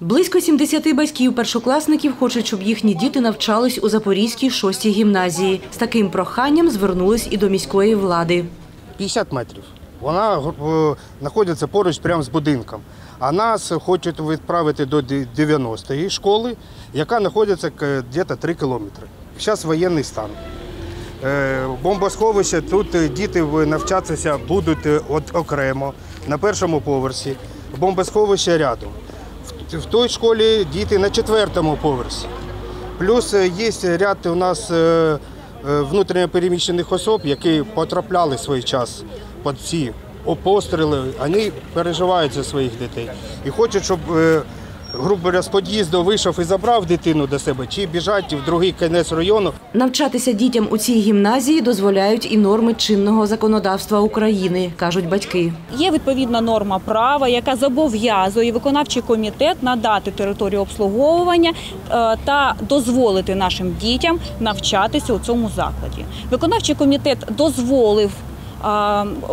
Близько 70 батьків-першокласників хочуть, щоб їхні діти навчались у Запорізькій шостій гімназії. З таким проханням звернулись і до міської влади. 50 метрів. Вона знаходиться поруч прямо з будинком. А нас хочуть відправити до 90-ї школи, яка знаходиться десь 3 кілометри. Зараз воєнний стан. Бомбосховище, тут діти навчатися будуть окремо, на першому поверсі. Бомбосховище рядом. В той школі діти на 4-му поверсі. Плюс є ряд у нас внутрішньопереміщених осіб, які потрапляли в свій час під ці постріли. Вони переживають за своїх дітей і хочуть, щоб, грубо говоря, з під'їзду вийшов і забрав дитину до себе, чи біжать в другий кінець району. Навчатися дітям у цій гімназії дозволяють і норми чинного законодавства України, кажуть батьки. Є відповідна норма права, яка зобов'язує виконавчий комітет надати територію обслуговування та дозволити нашим дітям навчатися у цьому закладі. Виконавчий комітет дозволив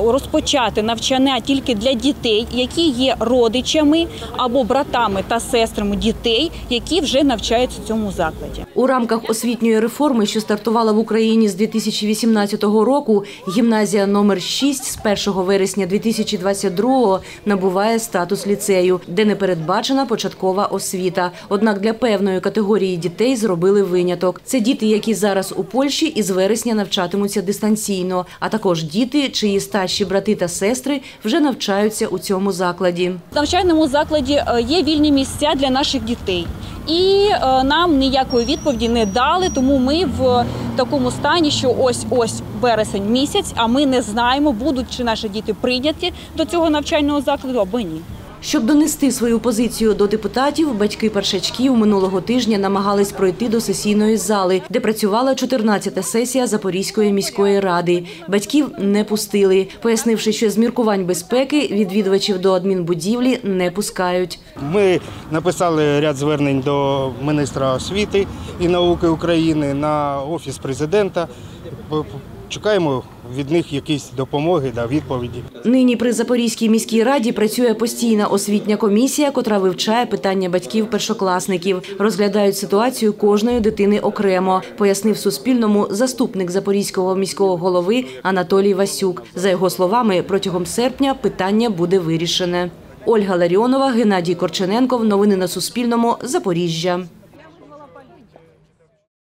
розпочати навчання тільки для дітей, які є родичами або братами та сестрами дітей, які вже навчаються в цьому закладі. У рамках освітньої реформи, що стартувала в Україні з 2018 року, гімназія номер 6 з 1 вересня 2022 набуває статус ліцею, де не передбачена початкова освіта. Однак для певної категорії дітей зробили виняток. Це діти, які зараз у Польщі і з вересня навчатимуться дистанційно, а також діти, чиї старші брати та сестри вже навчаються у цьому закладі. В навчальному закладі є вільні місця для наших дітей. І нам ніякої відповіді не дали, тому ми в такому стані, що ось вересень місяць, а ми не знаємо, будуть чи наші діти прийняті до цього навчального закладу або ні. Щоб донести свою позицію до депутатів, батьки-першачків минулого тижня намагались пройти до сесійної зали, де працювала 14-та сесія Запорізької міської ради. Батьків не пустили, пояснивши, що з міркувань безпеки відвідувачів до адмінбудівлі не пускають. Ми написали ряд звернень до міністра освіти і науки України, на Офіс президента. Чекаємо від них якісь допомоги та відповіді. Нині при Запорізькій міській раді працює постійна освітня комісія, котра вивчає питання батьків-першокласників. Розглядають ситуацію кожної дитини окремо, пояснив Суспільному заступник запорізького міського голови Анатолій Васюк. За його словами, протягом серпня питання буде вирішене. Ольга Ларіонова, Геннадій Корченеков. Новини на Суспільному. Запоріжжя.